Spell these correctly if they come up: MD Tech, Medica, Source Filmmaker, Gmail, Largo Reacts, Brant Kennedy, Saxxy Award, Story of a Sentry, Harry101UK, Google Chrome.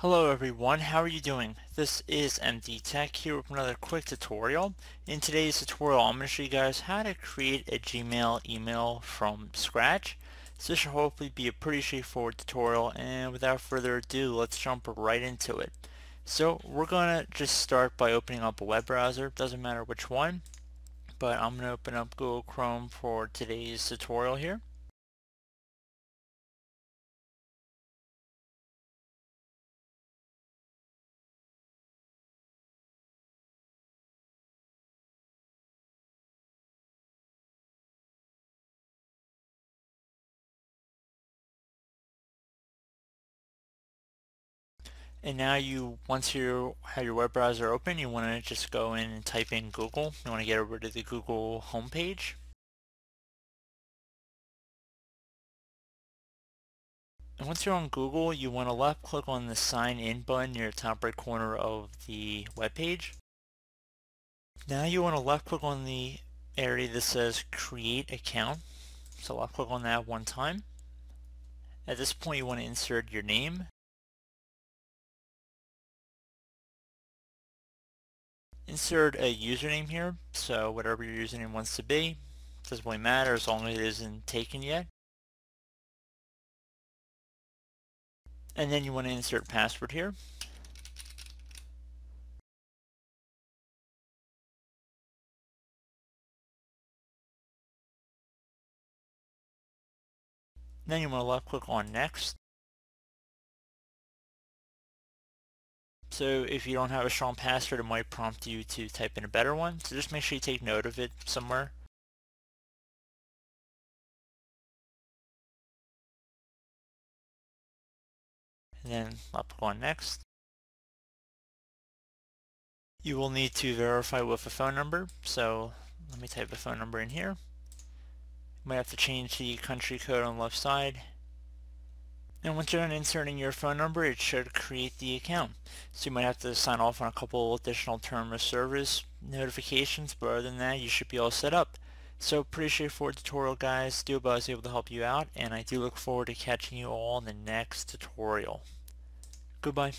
Hello everyone, how are you doing? This is MD Tech here with another quick tutorial. In today's tutorial I'm going to show you guys how to create a Gmail email from scratch. So this should hopefully be a pretty straightforward tutorial, and without further ado let's jump right into it. So we're going to just start by opening up a web browser, doesn't matter which one, but I'm going to open up Google Chrome for today's tutorial here. And now once you have your web browser open, you want to just go in and type in Google. You want to get over to the Google homepage. And once you're on Google, you want to left click on the sign in button near the top right corner of the web page. Now you want to left click on the area that says create account. So left click on that one time. At this point you want to insert your name. Insert a username here, so whatever your username wants to be, doesn't really matter as long as it isn't taken yet. And then you want to insert password here. Then you want to left click on next. So if you don't have a strong password, it might prompt you to type in a better one. So just make sure you take note of it somewhere. And then left click on next. You will need to verify with a phone number. So let me type a phone number in here. You might have to change the country code on the left side. And once you're done inserting your phone number, it should create the account. So you might have to sign off on a couple additional term of service notifications, but other than that, you should be all set up. So pretty straightforward tutorial, guys. Do hope I was able to help you out, and I do look forward to catching you all in the next tutorial. Goodbye.